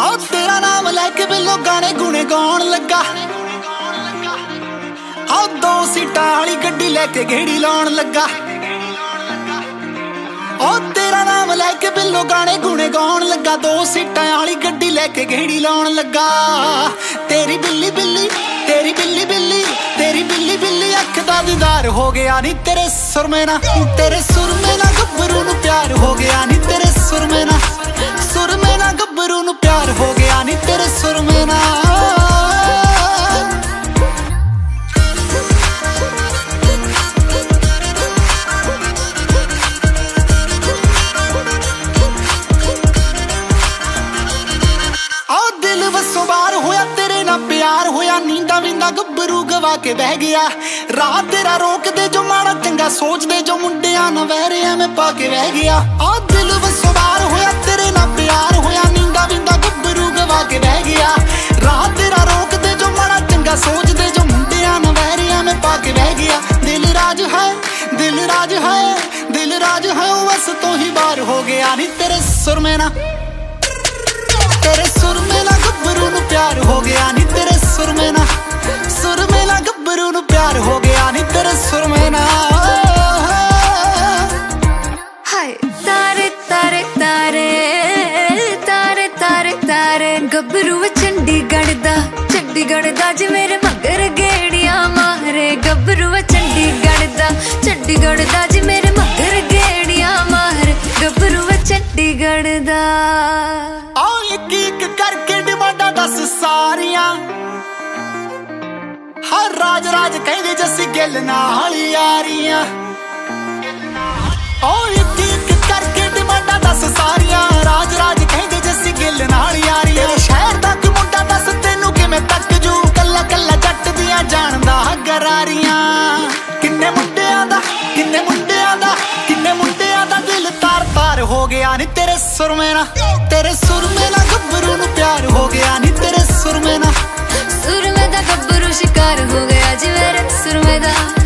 आओ तेरा नाम लैके बिलो गाने गुणे गाउण लगा। आओ दो सीटा वाली गड्डी लैके घेड़ी लाउण लगा। आओ तेरा नाम लैके बिलो गाने गुणे गाउण लगा। दो सीटा वाली गड्डी लैके घेड़ी लाउण लगा। तेरी बिल्ली बिल्ली, तेरी बिल्ली बिल्ली, तेरी बिल्ली बिल्ली अख दा दीदार हो गया नी तेरे सुरमे ना। तेरे सुरमे ना गब्बरू नू प्यार हो गया नी। तेरे सुरमे ना, सुरमे ना गब्बरू नू प्यार हो गया नी। तेरे सुरमे ना। गब्बरू गवा के बह गया रात तेरा रोक दे जो माड़ा चंगा सोच दे जो मुंडिया ना वहरिया में पाके बह गया। आ दिल बसवार होया तेरे ना प्यार होया नींदा विंदा गब्बरू गवा के बह गया रात तेरा रोक दे जो माड़ा चंगा सोच दे जो मुंडिया ना वहरिया में पाके बह गया। दिल राज है, दिल राज है, दिल राज है बस तो ही बार हो गया नी तेरे सुर में ना। तेरे सुर में ना गब्बरू नू प्यार हो गया नी। तेरे सुर में ना, सुर में ना गब्बरू नू प्यार हो गया नी। तेरे सुर में ना। हाय तारे तारे तारे तारे तारे तारे गब्बरू चंडीगढ़ दा, चंडीगढ़ दा जी मेरे मगर गेड़िया मारे। गब्बरू चंडीगढ़ दा, चंडीगढ़ दा जी मेरे मगर गेड़िया मारे। गब्बरू चंडीगढ़ दा। आओ एक एक करके डिमांडा दस सारिया हर राज राज कहदे जसी गिल नाल यारियां। ओ इक इक करके डिमांडा दस सारियां राज राज कहदे जसी गिल नाल यारियां। शहर दा कोई मुंडा दस तेनू किवें तक जू कल्ला कल्ला जट दियां जानदा गरारियां। किन्ने मुंडियां दा, किन्ने मुंडियां दा, किन्ने मुंडियां दा दिल तार तार हो गया नी तेरे सुरमे ना। तेरे सुरमे ना गब्बरू नू प्यार हो गया नी। तेरे सुरमे ना। सुरमे दा गब्बरू शिकार हो गया जी मेरे सुरमे दा।